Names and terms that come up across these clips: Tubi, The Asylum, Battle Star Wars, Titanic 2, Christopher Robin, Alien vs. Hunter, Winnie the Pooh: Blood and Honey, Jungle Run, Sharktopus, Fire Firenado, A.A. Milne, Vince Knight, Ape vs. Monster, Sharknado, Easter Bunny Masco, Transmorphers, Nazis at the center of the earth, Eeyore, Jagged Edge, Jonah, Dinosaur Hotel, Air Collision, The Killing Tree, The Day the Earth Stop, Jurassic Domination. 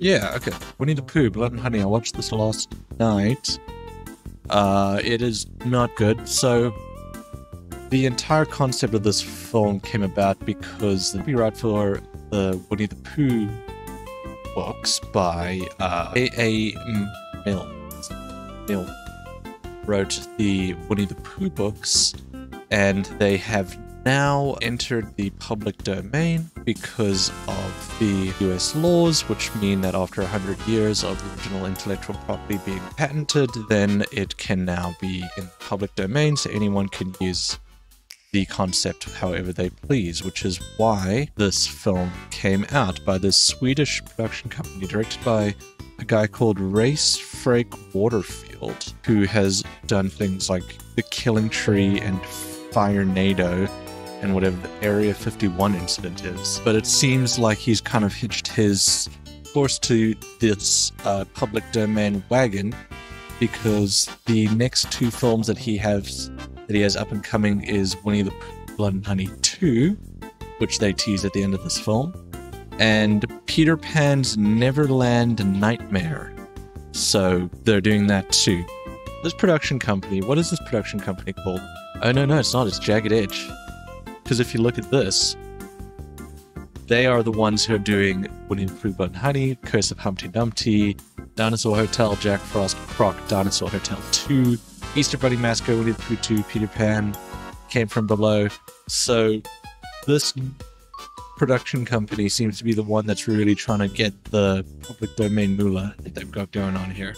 Yeah, okay. Winnie the Pooh, Blood and Honey. I watched this last night. It is not good. So the entire concept of this film came about because the copyright for the Winnie the Pooh books by A.A. Milne wrote the Winnie the Pooh books, and they have now entered the public domain because of the US laws, which mean that after 100 years of the original intellectual property being patented, then it can now be in the public domain, so anyone can use the concept however they please, which is why this film came out by this Swedish production company directed by a guy called Rhys Frake-Waterfield, who has done things like The Killing Tree and Fire Firenado and whatever the Area 51 incident is. But it seems like he's kind of hitched his horse to this public domain wagon, because the next two films that he has up and coming is Winnie the Pooh, Blood and Honey 2, which they tease at the end of this film, and Peter Pan's Neverland Nightmare. So they're doing that too. This production company, what is this production company called? Oh, no, it's not. It's Jagged Edge. Because if you look at this, they are the ones who are doing Winnie the Pooh, Blood and Honey, Curse of Humpty Dumpty, Dinosaur Hotel, Jack Frost, Croc, Dinosaur Hotel 2, Easter Bunny Masco, Winnie the Pooh 2, Peter Pan, Came From Below. So this production company seems to be the one that's really trying to get the public domain moolah that they've got going on here.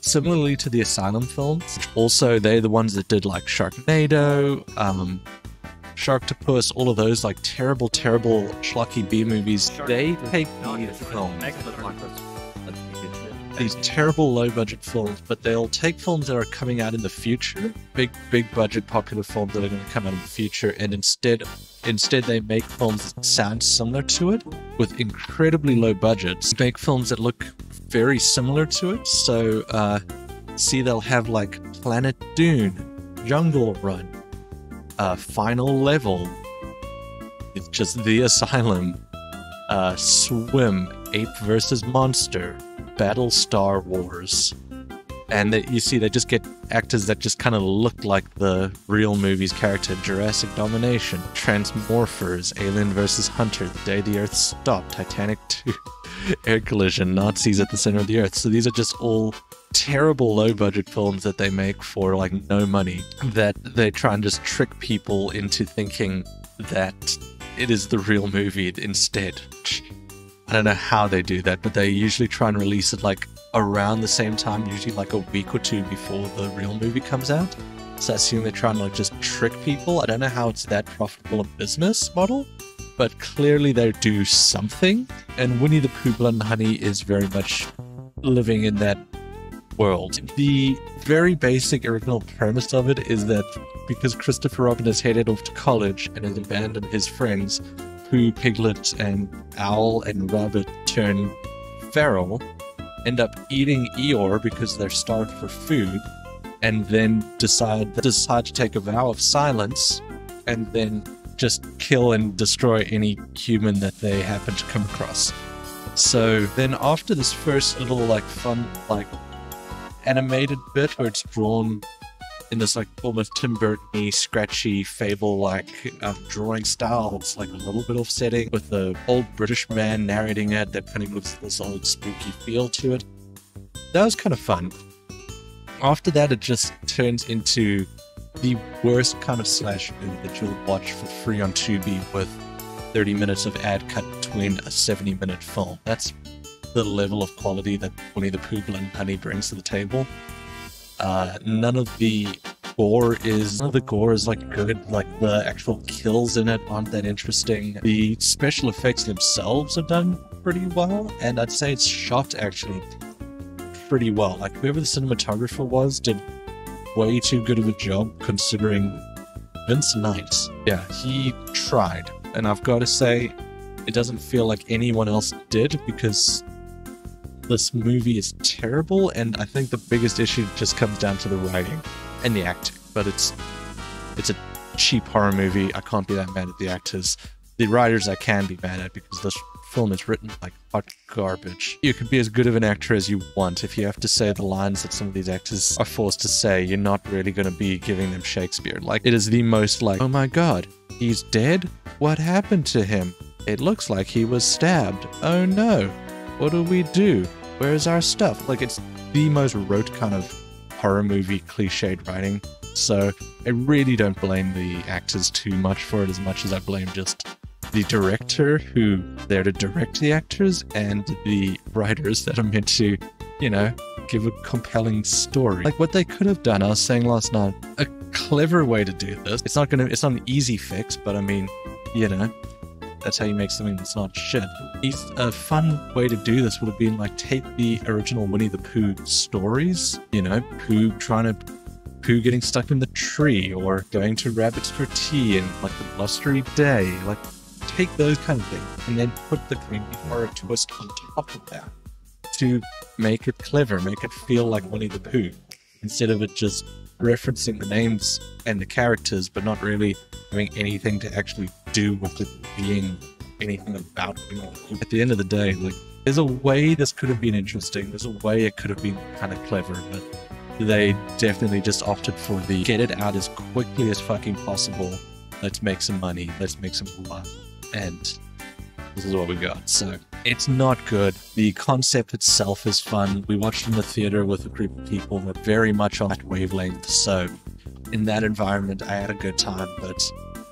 Similarly to the Asylum films, also they're the ones that did like Sharknado, Sharktopus, all of those like terrible, terrible schlocky B movies. They take these terrible low-budget films, but they'll take films that are coming out in the future, big budget popular films that are going to come out in the future, and instead they make films that sound similar to it with incredibly low budgets. Make films that look very similar to it. So see, they'll have like Planet Dune, Jungle Run, Final Level, it's just The Asylum, Swim, Ape vs. Monster, Battle Star Wars, and that you see they just get actors that just kind of look like the real movie's character. Jurassic Domination, Transmorphers, Alien vs. Hunter, The Day the Earth Stop, Titanic 2, Air Collision, Nazis at the Center of the Earth. So these are just all terrible low-budget films that they make for like no money, that they try and just trick people into thinking that it is the real movie instead. I don't know how they do that, but they usually try and release it like around the same time, usually like a week or two before the real movie comes out. So I assume they're trying to like just trick people. I don't know how it's that profitable a business model, but clearly they do something. And Winnie the Pooh, Blood and Honey is very much living in that world. The very basic original premise of it is that because Christopher Robin has headed off to college and has abandoned his friends, Pooh, Piglet, and Owl and Rabbit turn feral, end up eating Eeyore because they're starved for food, and then decide to take a vow of silence, and then just kill and destroy any human that they happen to come across. So then after this first little like fun like animated bit where it's drawn in this like almost Tim Burton-y, scratchy, fable-like drawing style. It's like a little bit offsetting with the old British man narrating it that kind of gives this old spooky feel to it. That was kind of fun. After that, it just turns into the worst kind of slasher movie that you'll watch for free on Tubi with 30 minutes of ad cut between a 70-minute film. That's the level of quality that Winnie the Pooh, Blood and Honey brings to the table. None of the gore is like good. Like the actual kills in it aren't that interesting. The special effects themselves are done pretty well, and I'd say it's shot actually pretty well. Like whoever the cinematographer was did way too good of a job considering Vince Knight. Yeah, he tried, and I've got to say it doesn't feel like anyone else did, because this movie is terrible, and I think the biggest issue just comes down to the writing and the acting. But it's a cheap horror movie. I can't be that mad at the actors. The writers I can be mad at, because this film is written like hot garbage. You could be as good of an actor as you want. If you have to say the lines that some of these actors are forced to say, you're not really going to be giving them Shakespeare. Like, it is the most like, oh my god, he's dead? What happened to him? It looks like he was stabbed. Oh no. What do we do? Where's our stuff? Like, it's the most rote kind of horror movie cliched writing. So I really don't blame the actors too much for it as much as I blame just the director who there to direct the actors and the writers that are meant to, you know, give a compelling story. Like, what they could have done, I was saying last night, a clever way to do this. It's not an easy fix, but I mean, you know, that's how you make something that's not shit. A fun way to do this would have been like, take the original Winnie the Pooh stories, you know, Pooh getting stuck in the tree or going to rabbits for tea and like the blustery day, like take those kind of things and then put the creepy horror twist on top of that to make it clever, make it feel like Winnie the Pooh instead of it just referencing the names and the characters but not really having anything to actually do with it being anything about it. At the end of the day, like, there's a way this could have been interesting, there's a way it could have been kind of clever, but they definitely just opted for the get it out as quickly as fucking possible, let's make some money, let's make some blood, and this is what we got. So it's not good. The concept itself is fun. We watched in the theater with a group of people that were very much on that wavelength, so in that environment I had a good time. But,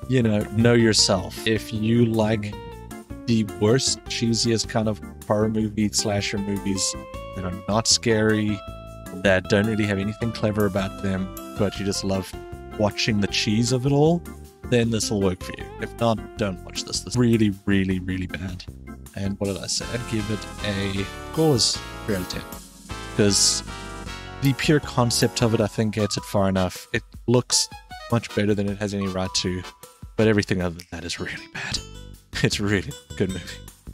you know yourself. If you like the worst, cheesiest kind of horror movie, slasher movies that are not scary, that don't really have anything clever about them, but you just love watching the cheese of it all, then this will work for you. If not, don't watch this. This is really, really, really bad. And what did I say? I'd give it a gauze 3 out of 10. Because the pure concept of it, I think, gets it far enough. It looks much better than it has any right to, but everything other than that is really bad. It's really a good movie.